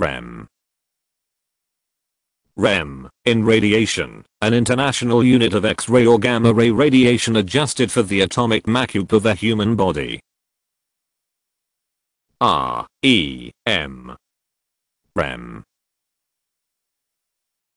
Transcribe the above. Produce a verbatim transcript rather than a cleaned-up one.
R E M. R E M, in radiation, an international unit of X-ray or gamma-ray radiation adjusted for the atomic makeup of the human body. R E M. R E M.